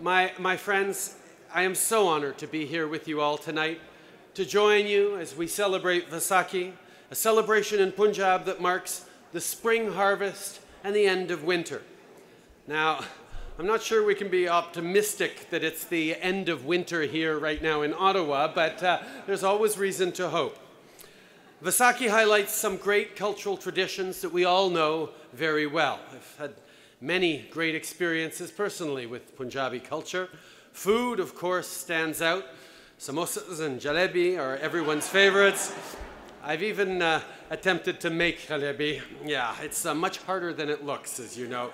My friends, I am so honored to be here with you all tonight, to join you as we celebrate Vaisakhi, a celebration in Punjab that marks the spring harvest and the end of winter. Now, I'm not sure we can be optimistic that it's the end of winter here right now in Ottawa, but there's always reason to hope. Vaisakhi highlights some great cultural traditions that we all know very well. I've had many great experiences personally with Punjabi culture. Food, of course, stands out. Samosas and jalebi are everyone's favorites. I've even attempted to make jalebi. Yeah, it's much harder than it looks, as you know.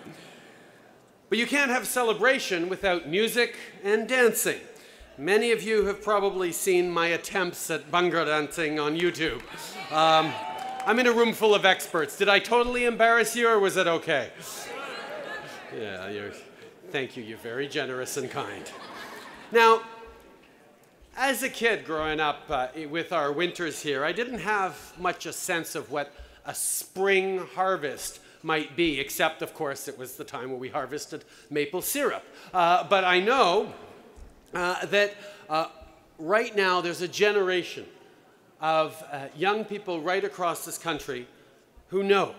But you can't have celebration without music and dancing. Many of you have probably seen my attempts at bhangra dancing on YouTube. I'm in a room full of experts. Did I totally embarrass you, or was it okay? Yeah, thank you. You're very generous and kind. Now, as a kid growing up with our winters here, I didn't have much a sense of what a spring harvest might be, except, of course, it was the time when we harvested maple syrup. But I know that right now there's a generation of young people right across this country who know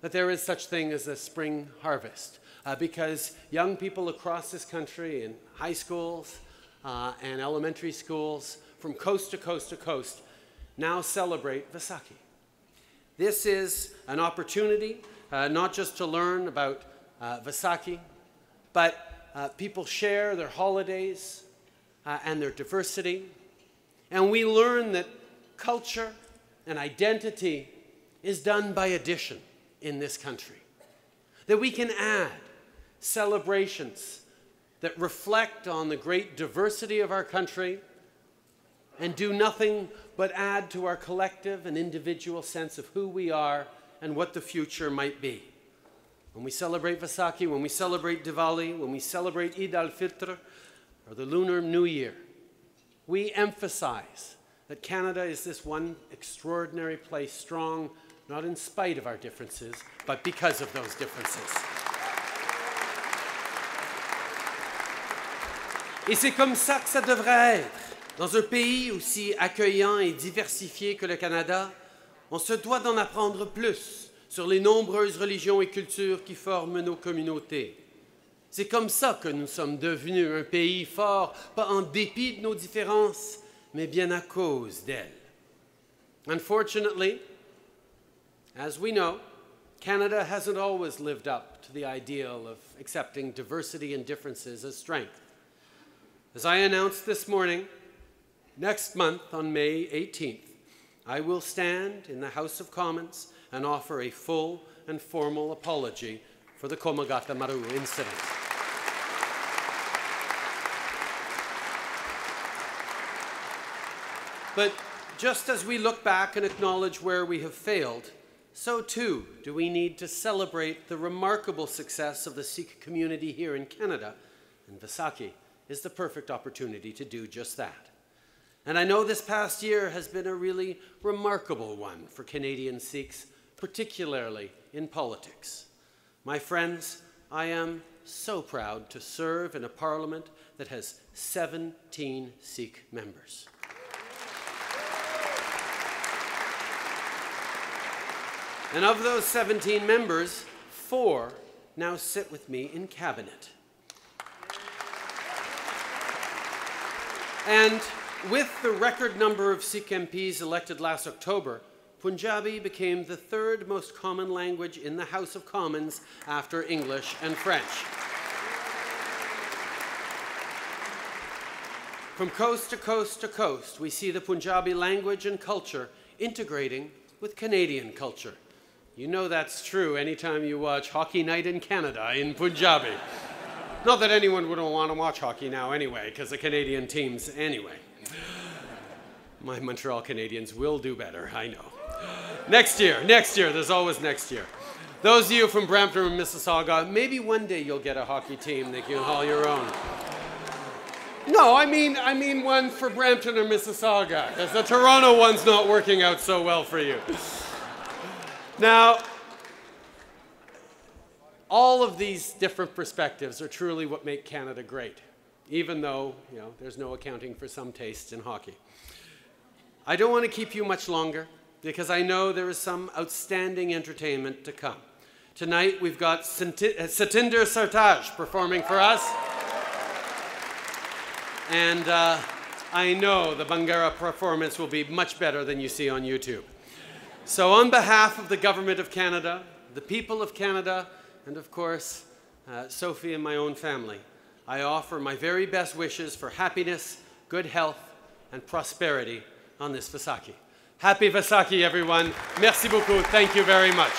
that there is such thing as a spring harvest, because young people across this country in high schools and elementary schools from coast to coast to coast now celebrate Vaisakhi. This is an opportunity not just to learn about Vaisakhi, but people share their holidays and their diversity, and we learn that culture and identity is done by addition in this country, that we can add celebrations that reflect on the great diversity of our country and do nothing but add to our collective and individual sense of who we are and what the future might be. When we celebrate Vaisakhi, when we celebrate Diwali, when we celebrate Eid al-Fitr, or the Lunar New Year, we emphasize that Canada is this one extraordinary place, strong, not in spite of our differences, but because of those differences. Et c'est comme ça que ça devrait être. Dans un pays aussi accueillant et diversifié que le Canada, on se doit d'en apprendre plus sur les nombreuses religions et cultures qui forment nos communautés. C'est comme ça que nous sommes devenus un pays fort, pas en dépit de nos différences, mais bien à cause d'elles. Unfortunately, as we know, Canada hasn't always lived up to the ideal of accepting diversity and differences as strength. As I announced this morning, next month, on May 18th, I will stand in the House of Commons and offer a full and formal apology for the Komagata Maru incident. But just as we look back and acknowledge where we have failed, so too do we need to celebrate the remarkable success of the Sikh community here in Canada, and Vaisakhi is the perfect opportunity to do just that. And I know this past year has been a really remarkable one for Canadian Sikhs, particularly in politics. My friends, I am so proud to serve in a parliament that has 17 Sikh members. And of those 17 members, 4 now sit with me in cabinet. And with the record number of Sikh MPs elected last October, Punjabi became the 3rd most common language in the House of Commons after English and French. From coast to coast to coast, we see the Punjabi language and culture integrating with Canadian culture. You know that's true anytime you watch Hockey Night in Canada in Punjabi. Not that anyone would want to watch hockey now anyway, because the Canadian teams anyway. My Montreal Canadiens will do better, I know. Next year, there's always next year. Those of you from Brampton and Mississauga, maybe one day you'll get a hockey team that you can haul your own. No, I mean one for Brampton or Mississauga, because the Toronto one's not working out so well for you. Now, All of these different perspectives are truly what make Canada great, even though, you know, there's no accounting for some tastes in hockey. I don't want to keep you much longer because I know there is some outstanding entertainment to come. Tonight we've got Satinder Sartaj performing for us. And I know the Bhangra performance will be much better than you see on YouTube. So on behalf of the Government of Canada, the people of Canada, and of course, Sophie and my own family, I offer my very best wishes for happiness, good health, and prosperity on this Vaisakhi. Happy Vaisakhi, everyone. Merci beaucoup. Thank you very much.